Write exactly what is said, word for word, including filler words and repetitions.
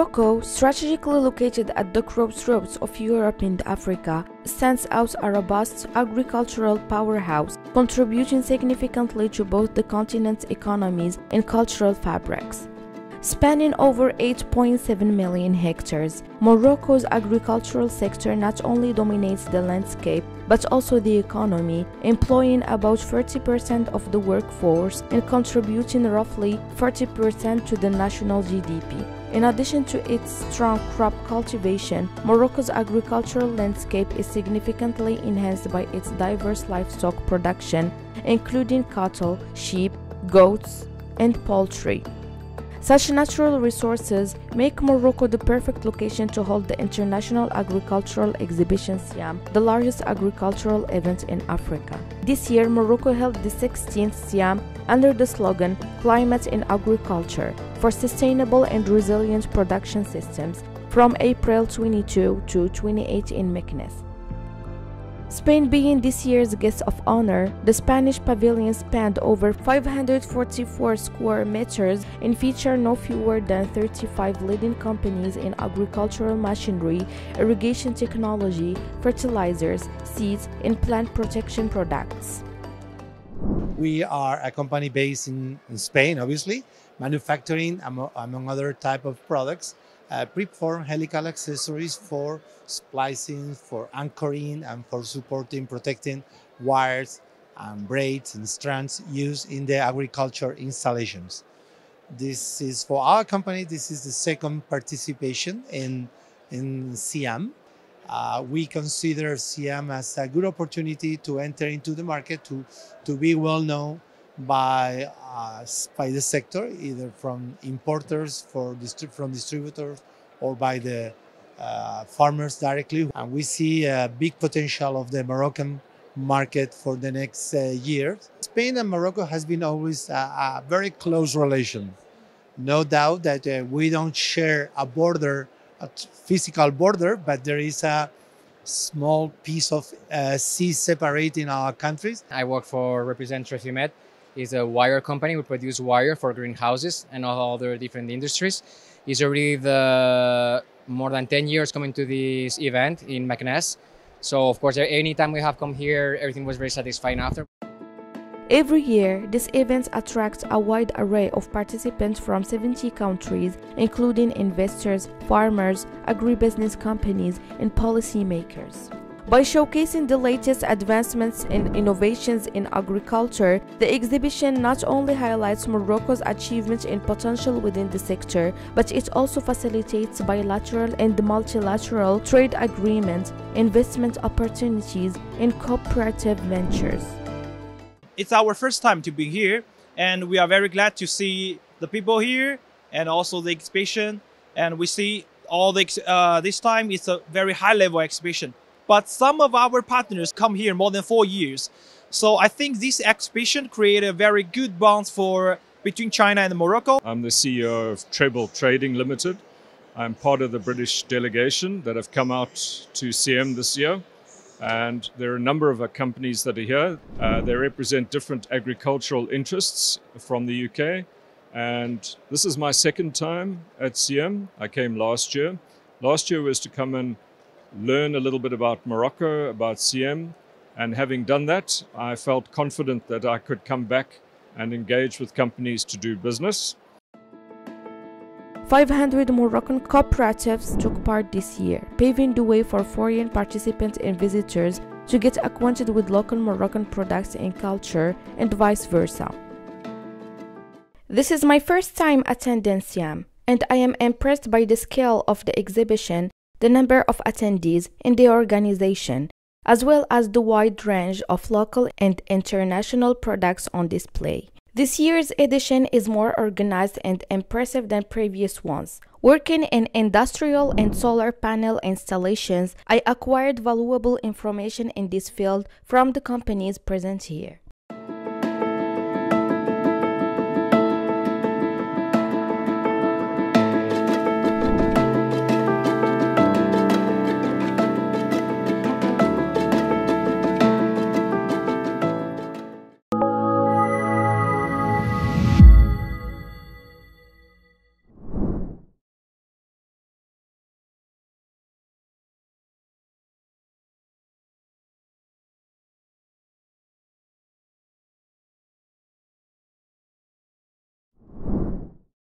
Morocco, strategically located at the crossroads of Europe and Africa, stands out as a robust agricultural powerhouse, contributing significantly to both the continent's economies and cultural fabrics. Spanning over eight point seven million hectares, Morocco's agricultural sector not only dominates the landscape but also the economy, employing about thirty percent of the workforce and contributing roughly forty percent to the national G D P. In addition to its strong crop cultivation, Morocco's agricultural landscape is significantly enhanced by its diverse livestock production, including cattle, sheep, goats, and poultry. Such natural resources make Morocco the perfect location to hold the International Agricultural Exhibition SIAM, the largest agricultural event in Africa. This year, Morocco held the sixteenth SIAM under the slogan "Climate in Agriculture for Sustainable and Resilient Production Systems" from April twenty-second to twenty-eighth in Meknes. Spain being this year's guest of honor, the Spanish pavilion spanned over five hundred forty-four square meters and featured no fewer than thirty-five leading companies in agricultural machinery, irrigation technology, fertilizers, seeds, and plant protection products. We are a company based in, in Spain, obviously, manufacturing, among, among other type of products, Uh, preformed helical accessories for splicing, for anchoring, and for supporting, protecting wires and braids and strands used in the agriculture installations. This is, for our company, this is the second participation in, in SIAM. Uh, we consider SIAM as a good opportunity to enter into the market, to, to be well known by uh, by the sector, either from importers, for distri from distributors, or by the uh, farmers directly. And we see a big potential of the Moroccan market for the next uh, year. Spain and Morocco has been always a, a very close relation. No doubt that uh, we don't share a border, a physical border, but there is a small piece of uh, sea separating our countries. I work for represent Trefimet. It's a wire company. We produce wire for greenhouses and all other different industries. It's already the more than ten years coming to this event in Meknes. So of course, anytime we have come here, everything was very satisfying after. Every year, this event attracts a wide array of participants from seventy countries, including investors, farmers, agribusiness companies, and policymakers. By showcasing the latest advancements and innovations in agriculture, the exhibition not only highlights Morocco's achievements and potential within the sector, but it also facilitates bilateral and multilateral trade agreements, investment opportunities, and cooperative ventures. It's our first time to be here, and we are very glad to see the people here and also the exhibition. And we see all the, uh, this time it's a very high-level exhibition. But some of our partners come here more than four years. So I think this exhibition created a very good bond for between China and Morocco. I'm the C E O of Treble Trading Limited. I'm part of the British delegation that have come out to SIAM this year. And there are a number of companies that are here. Uh, they represent different agricultural interests from the U K. And this is my second time at SIAM. I came last year. Last year was to come and learn a little bit about Morocco, about SIAM, and having done that, I felt confident that I could come back and engage with companies to do business. five hundred Moroccan cooperatives took part this year, paving the way for foreign participants and visitors to get acquainted with local Moroccan products and culture, and vice versa. This is my first time attending SIAM, and I am impressed by the scale of the exhibition, the number of attendees, and the organization, as well as the wide range of local and international products on display. This year's edition is more organized and impressive than previous ones. Working in industrial and solar panel installations, I acquired valuable information in this field from the companies present here.